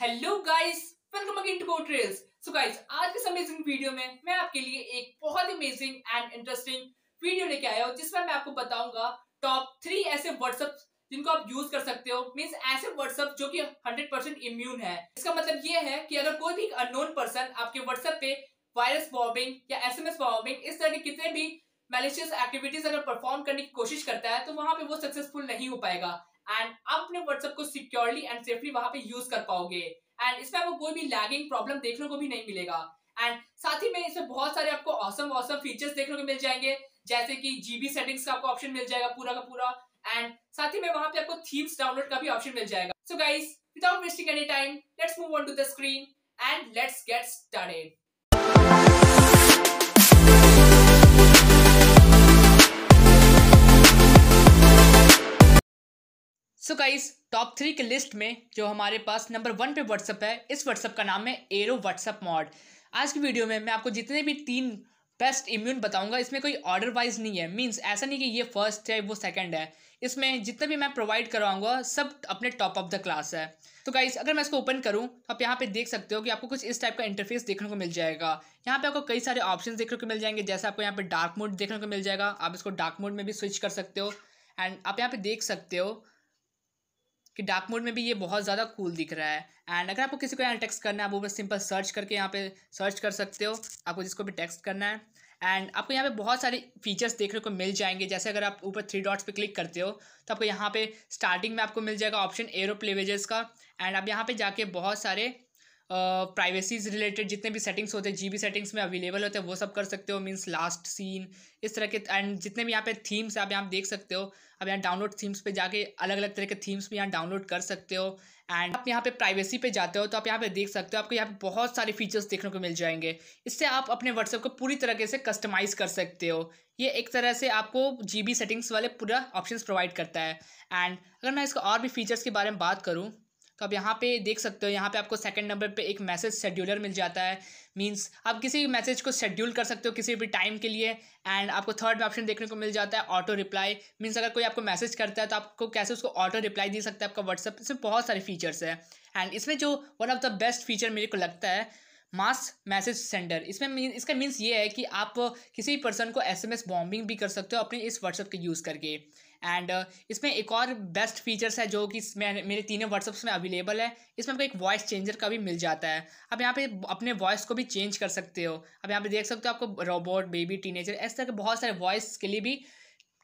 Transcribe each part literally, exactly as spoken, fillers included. Hello guys, welcome again to boat trails. So guys, आज के इस अमेजिंग वीडियो में मैं आपके लिए एक बहुत ही अमेजिंग एंड इंटरेस्टिंग वीडियो लेके आया हूं, जिसमें मैं आपको बताऊंगा टॉप थ्री ऐसे व्हाट्सएप जिनको आप यूज कर सकते हो। मींस ऐसे व्हाट्सएप जो कि हंड्रेड परसेंट इम्यून है। इसका मतलब ये है कि अगर कोई भी अननोन पर्सन आपके व्हाट्सएप पे वायरस बॉम्बिंग या एसएमएस बॉम्बिंग, इस तरह के कितने भी मैलिशियस एक्टिविटीज अगर परफॉर्म करने की कोशिश करता है, तो वहां पे वो सक्सेसफुल नहीं हो पाएगा एंड आप अपने व्हाट्सएप को सिक्योरली एंड सेफली वहां पे यूज कर पाओगे एंड इसमें आपको कोई भी लैगिंग प्रॉब्लम देखने को भी नहीं मिलेगा। एंड साथ ही में इसमें बहुत सारे आपको ऑसम ऑसम फीचर्स देखने को मिल जाएंगे, जैसे कि जीबी सेटिंग्स का आपको ऑप्शन मिल जाएगा पूरा का पूरा एंड साथ ही में वहां पे आपको थीम्स डाउनलोड का भी ऑप्शन मिल जाएगा। So guys, without wasting any time, let's move on to the screen and let's get started. So guys, top three के लिस्ट में जो हमारे पास नंबर वन पे व्हाट्सअप है, इस व्हाट्सअप का नाम है एरो व्हाट्सअप मॉड। आज की वीडियो में मैं आपको जितने भी तीन बेस्ट इम्यून बताऊंगा, इसमें कोई ऑर्डर वाइज नहीं है। मींस ऐसा नहीं कि ये फर्स्ट है वो सेकंड है। इसमें जितना भी मैं प्रोवाइड करवाऊंगा सब अपने टॉप ऑफ द क्लास है। तो गाइस, अगर मैं इसको ओपन करूं तो आप यहाँ पे देख सकते हो कि आपको कुछ इस टाइप का इंटरफेस देखने को मिल जाएगा। यहाँ पे आपको कई सारे ऑप्शन देखने को मिल जाएंगे, जैसे आपको यहाँ पे डार्क मोड देखने को मिल जाएगा, आप इसको डार्क मोड में भी स्विच कर सकते हो एंड आप यहाँ पे देख सकते हो कि डार्क मोड में भी ये बहुत ज़्यादा कूल दिख रहा है। एंड अगर आपको किसी को यहाँ टेक्स्ट करना है, आप वो बस सिंपल सर्च करके यहाँ पे सर्च कर सकते हो, आपको जिसको भी टेक्स्ट करना है। एंड आपको यहाँ पे बहुत सारे फीचर्स देखने को मिल जाएंगे, जैसे अगर आप ऊपर थ्री डॉट्स पे क्लिक करते हो तो आपको यहाँ पे स्टार्टिंग में आपको मिल जाएगा ऑप्शन एरो प्लेवेजेस का एंड आप यहाँ पर जाके बहुत सारे प्राइवेसीज रिलेटेड जितने भी सेटिंग्स होते हैं, जीबी सेटिंग्स में अवेलेबल होते हैं, वो सब कर सकते हो। मींस लास्ट सीन इस तरह के एंड जितने भी यहाँ पे थीम्स आप यहाँ देख सकते हो। अब यहाँ डाउनलोड थीम्स पे जाके अलग अलग तरह के थीम्स भी यहाँ डाउनलोड कर सकते हो एंड आप यहाँ पे प्राइवेसी पे जाते हो तो आप यहाँ पे देख सकते हो, आपको यहाँ पे बहुत सारे फीचर्स देखने को मिल जाएंगे। इससे आप अपने व्हाट्सएप को पूरी तरीके से कस्टमाइज़ कर सकते हो। ये एक तरह से आपको जीबी सेटिंग्स वाले पूरा ऑप्शंस प्रोवाइड करता है। एंड अगर मैं इसका और भी फीचर्स के बारे में बात करूँ तो आप यहाँ पे देख सकते हो, यहाँ पे आपको सेकंड नंबर पे एक मैसेज शेड्यूलर मिल जाता है। मींस आप किसी भी मैसेज को शेड्यूल कर सकते हो किसी भी टाइम के लिए एंड आपको थर्ड में ऑप्शन देखने को मिल जाता है ऑटो रिप्लाई। मींस अगर कोई आपको मैसेज करता है तो आपको कैसे उसको ऑटो रिप्लाई दे सकता है आपका व्हाट्सएप। इसमें बहुत सारे फीचर्स है एंड इसमें जो one of the best feature मेरे को लगता है मास मैसेज सेंडर। इसमें इसका मीन्स ये है कि आप किसी पर्सन को एसएमएस बॉम्बिंग भी कर सकते हो अपने इस व्हाट्सएप के यूज़ करके। एंड इसमें एक और बेस्ट फीचर्स है जो कि मेरे तीनों व्हाट्सएप्स में अवेलेबल है। इसमें आपको एक वॉइस चेंजर का भी मिल जाता है, आप यहाँ पे अपने वॉइस को भी चेंज कर सकते हो। आप यहाँ पे देख सकते हो आपको रोबोट, बेबी, टीनेजर, इस तरह के बहुत सारे वॉइस के लिए भी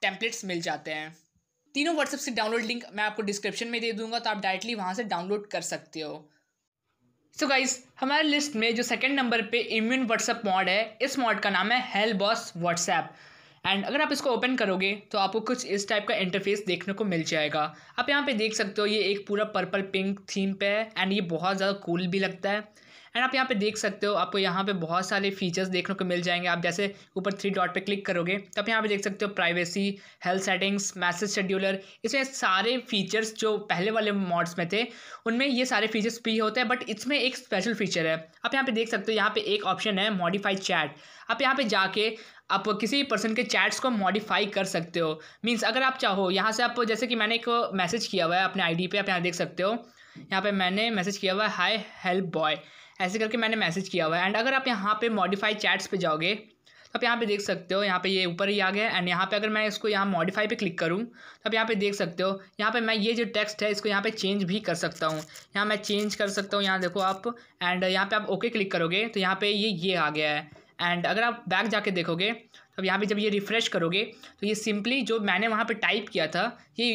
टेम्पलेट्स मिल जाते हैं। तीनों व्हाट्सएप से डाउनलोड लिंक मैं आपको डिस्क्रिप्शन में दे दूँगा, तो आप डायरेक्टली वहाँ से डाउनलोड कर सकते हो। सो so गाइस, हमारे लिस्ट में जो सेकंड नंबर पे इम्यून व्हाट्सएप मॉड है, इस मॉड का नाम है हेल बॉस व्हाट्सएप। एंड अगर आप इसको ओपन करोगे तो आपको कुछ इस टाइप का इंटरफेस देखने को मिल जाएगा। आप यहाँ पे देख सकते हो ये एक पूरा पर्पल पिंक थीम पे है एंड ये बहुत ज़्यादा कूल भी लगता है। एंड आप यहाँ पे देख सकते हो आपको यहाँ पे बहुत सारे फीचर्स देखने को मिल जाएंगे। आप जैसे ऊपर थ्री डॉट पे क्लिक करोगे तो आप यहाँ पे देख सकते हो privacy, health settings, message scheduler. इसमें सारे फीचर्स जो पहले वाले मॉड्स में थे उनमें ये सारे फीचर्स भी होते हैं, बट इसमें एक स्पेशल फीचर है। आप यहाँ पे देख सकते हो, यहाँ पे एक ऑप्शन है मॉडिफाई चैट। आप यहाँ पे जाके आप किसी पर्सन के चैट्स को मॉडिफाई कर सकते हो। मींस अगर आप चाहो यहाँ से आप, जैसे कि मैंने एक मैसेज किया हुआ है अपने आईडी पे, आप यहाँ देख सकते हो, यहाँ पे मैंने मैसेज किया हुआ है हाय हेल्प बॉय, ऐसे करके मैंने मैसेज किया हुआ है। एंड अगर आप यहाँ पे मॉडिफाई चैट्स पे जाओगे तो आप यहाँ पे देख सकते हो, यहाँ पे ये ऊपर ही आ गया। एंड यहाँ पे अगर मैं इसको यहाँ मॉडिफाई पे क्लिक करूँ तो आप यहाँ पे देख सकते हो, यहाँ पे मैं ये जो टेक्स्ट है इसको यहाँ पे चेंज भी कर सकता हूँ। यहाँ मैं चेंज कर सकता हूँ, यहाँ देखो आप। एंड यहाँ पे आप ओके क्लिक करोगे तो यहाँ पे ये ये आ गया है। एंड अगर आप बैक जाके देखोगे तो यहाँ पे जब ये रिफ़्रेश करोगे तो ये सिंपली जो मैंने वहाँ पे टाइप किया था ये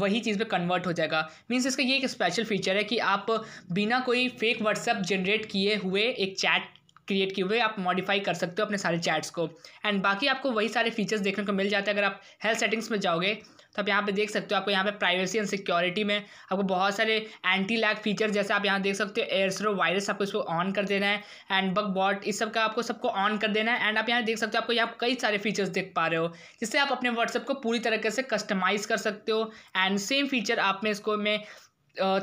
वही चीज़ पे कन्वर्ट हो जाएगा। मींस इसका ये एक स्पेशल फीचर है कि आप बिना कोई फेक व्हाट्सएप जनरेट किए हुए एक चैट क्रिएट किए हुए आप मॉडिफाई कर सकते हो अपने सारे चैट्स को। एंड बाकी आपको वही सारे फीचर्स देखने को मिल जाते हैं। अगर आप हेल्थ सेटिंग्स में जाओगे तो आप यहाँ पे देख सकते हो, आपको यहाँ पे प्राइवेसी एंड सिक्योरिटी में आपको बहुत सारे एंटी लैग फीचर्स, जैसे आप यहाँ देख सकते हो एयरस्ट्रो वायरस, आपको इसको ऑन कर देना है एंड बग बॉट इस सब का आपको सबको ऑन कर देना है। एंड आप यहाँ देख सकते हो आपको यहाँ कई सारे फीचर्स देख पा रहे हो, जिससे आप अपने व्हाट्सएप को पूरी तरीके से कस्टमाइज़ कर सकते हो। एंड सेम फीचर आप में इसको में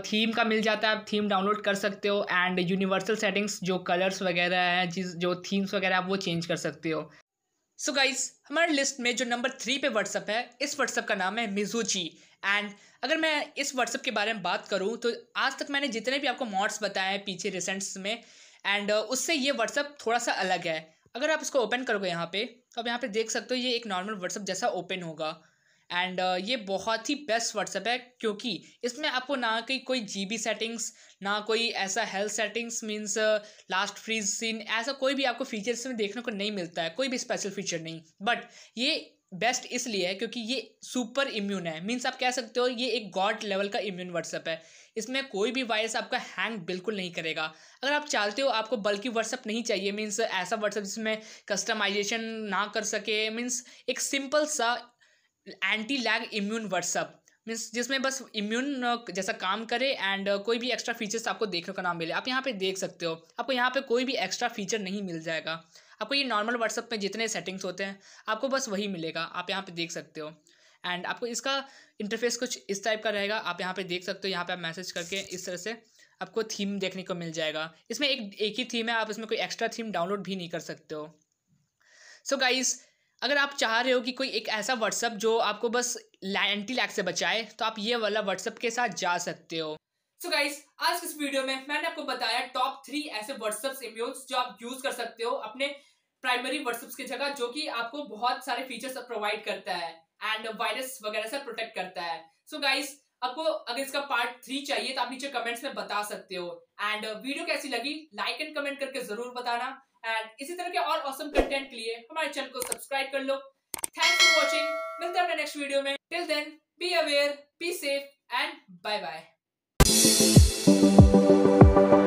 थीम का मिल जाता है, आप थीम डाउनलोड कर सकते हो। एंड यूनिवर्सल सेटिंग्स जो कलर्स वगैरह हैं, जिस जो थीम्स वगैरह आप वो चेंज कर सकते हो। सो so गाइस, हमारे लिस्ट में जो नंबर थ्री पे व्हाट्सअप है, इस व्हाट्सअप का नाम है मिजुची। एंड अगर मैं इस व्हाट्सअप के बारे में बात करूं तो आज तक मैंने जितने भी आपको मॉड्स बताए हैं पीछे रिसेंट्स में, एंड उससे ये व्हाट्सअप थोड़ा सा अलग है। अगर आप इसको ओपन करोगे यहाँ पे तो आप यहाँ पे देख सकते हो ये एक नॉर्मल व्हाट्सअप जैसा ओपन होगा। एंड ये बहुत ही बेस्ट व्हाट्सअप है क्योंकि इसमें आपको ना कहीं कोई जीबी सेटिंग्स, ना कोई ऐसा health settings means last freeze seen, ऐसा कोई भी आपको फीचर्स में देखने को नहीं मिलता है, कोई भी स्पेशल फीचर नहीं। बट ये बेस्ट इसलिए है क्योंकि ये सुपर इम्यून है, मींस आप कह सकते हो ये एक गॉड लेवल का इम्यून व्हाट्सअप है। इसमें कोई भी वायरस आपका हैंग बिल्कुल नहीं करेगा। अगर आप चाहते हो आपको बल्कि व्हाट्सअप नहीं चाहिए, मींस ऐसा व्हाट्सअप जिसमें कस्टमाइजेशन ना कर सके, मींस एक सिंपल सा anti lag immune WhatsApp means जिसमें बस इम्यून जैसा काम करे एंड कोई भी एक्स्ट्रा फीचर्स आपको देखने को ना मिले। आप यहाँ पे देख सकते हो आपको यहाँ पे कोई भी एक्स्ट्रा फीचर नहीं मिल जाएगा। आपको ये नॉर्मल व्हाट्सअप में जितने सेटिंग्स होते हैं आपको बस वही मिलेगा, आप यहाँ पे देख सकते हो। एंड आपको इसका इंटरफेस कुछ इस टाइप का रहेगा, आप यहाँ पे देख सकते हो। यहाँ पे आप मैसेज करके इस तरह से आपको थीम देखने को मिल जाएगा। इसमें एक एक ही थीम है, आप इसमें कोई एक्स्ट्रा थीम डाउनलोड भी नहीं कर सकते हो। सो गाइज़, अगर आप चाह रहे हो कि कोई एक ऐसा व्हाट्सअप जो आपको बस एंटी लैग से बचाए तो आप ये वाला व्हाट्सअप के साथ जा सकते हो। सो so गाइस, आज इस वीडियो में मैंने आपको बताया टॉप थ्री ऐसे व्हाट्सअप इम्यून्स जो आप यूज कर सकते हो अपने प्राइमरी व्हाट्सअप की जगह, जो कि आपको बहुत सारे फीचर्स प्रोवाइड करता है एंड वायरस वगैरह से प्रोटेक्ट करता है। सो so गाइस, आपको अगर इसका पार्ट थ्री चाहिए तो आप नीचे कमेंट्स में बता सकते हो। एंड वीडियो कैसी लगी लाइक एंड कमेंट करके जरूर बताना। एंड इसी तरह के और ऑसम कंटेंट के लिए हमारे चैनल को सब्सक्राइब कर लो। थैंक्स फॉर वॉचिंग, मिलते हैं अपने नेक्स्ट वीडियो में। Till then, be aware, be safe and bye bye.